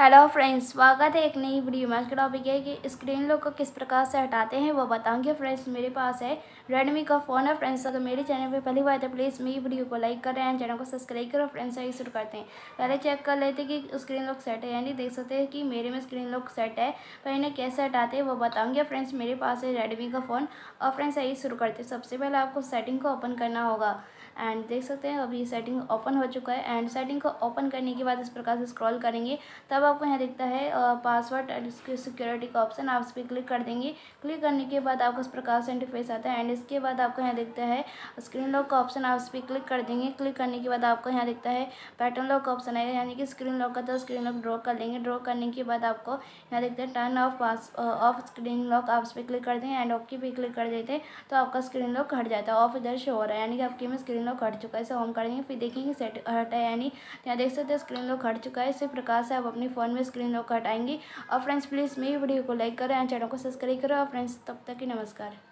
Hello friends, स्वागत है एक नई वीडियो में। आज का टॉपिक है कि स्क्रीन लॉक को किस प्रकार से हटाते हैं वो बताऊंगी। फ्रेंड्स, मेरे पास है रेडमी का फ़ोन है। फ्रेंड्स, अगर मेरे चैनल पे पहली बार है तो प्लीज़ मेरी वीडियो को लाइक करें और चैनल को सब्सक्राइब करो। फ्रेंड्स, आइए शुरू करते हैं। पहले चेक कर लेते हैं कि स्क्रीन लॉक सेट है यानी देख सकते हैं कि मेरे में स्क्रीन लॉक सेट है। पर इन्हें कैसे हटाते हैं वो बताऊँगी। फ्रेंड्स, मेरे पास है रेडमी का फ़ोन और फ्रेंड्स आइए शुरू करते हैं। सबसे पहले आपको सेटिंग को ओपन करना होगा एंड देख सकते हैं अभी सेटिंग ओपन हो चुका है। एंड सेटिंग को ओपन करने के बाद इस प्रकार से स्क्रॉल करेंगे, तब आपको यहाँ दिखता है पासवर्ड और इसकी सिक्योरिटी का ऑप्शन। आप इस पर क्लिक कर देंगे। क्लिक करने के बाद आपको इस प्रकार से इंटरफेस आता है एंड इसके बाद आपको यहाँ दिखता है स्क्रीन लॉक का ऑप्शन। आप इस पर क्लिक कर देंगे। क्लिक करने के बाद आपको यहाँ दिखता है पैटर्न लॉक का ऑप्शन आएगा यानी कि स्क्रीन लॉक का, तो स्क्रीन लॉक ड्रॉ कर लेंगे। ड्रॉ करने के बाद आपको यहाँ दिखता है turn off off screen lock. आप इस पर क्लिक कर देंगे एंड ओके पे क्लिक कर देते हैं तो आपका स्क्रीन लॉक हट जाता है। ऑफ इधर शो हो रहा है यानी कि आपके में स्क्रीन लॉक हट चुका है। इसे होम करेंगे, फिर देखेंगे सेट हटा है यानी यहाँ देख सकते हैं स्क्रीन लॉक हट चुका है। इसी प्रकार से आप अपने फ़ोन में स्क्रीन लॉक हटाएंगे। और फ्रेंड्स, प्लीज़ मेरी वीडियो को लाइक करें और चैनल को सब्सक्राइब करें। और फ्रेंड्स, तब तक ही नमस्कार।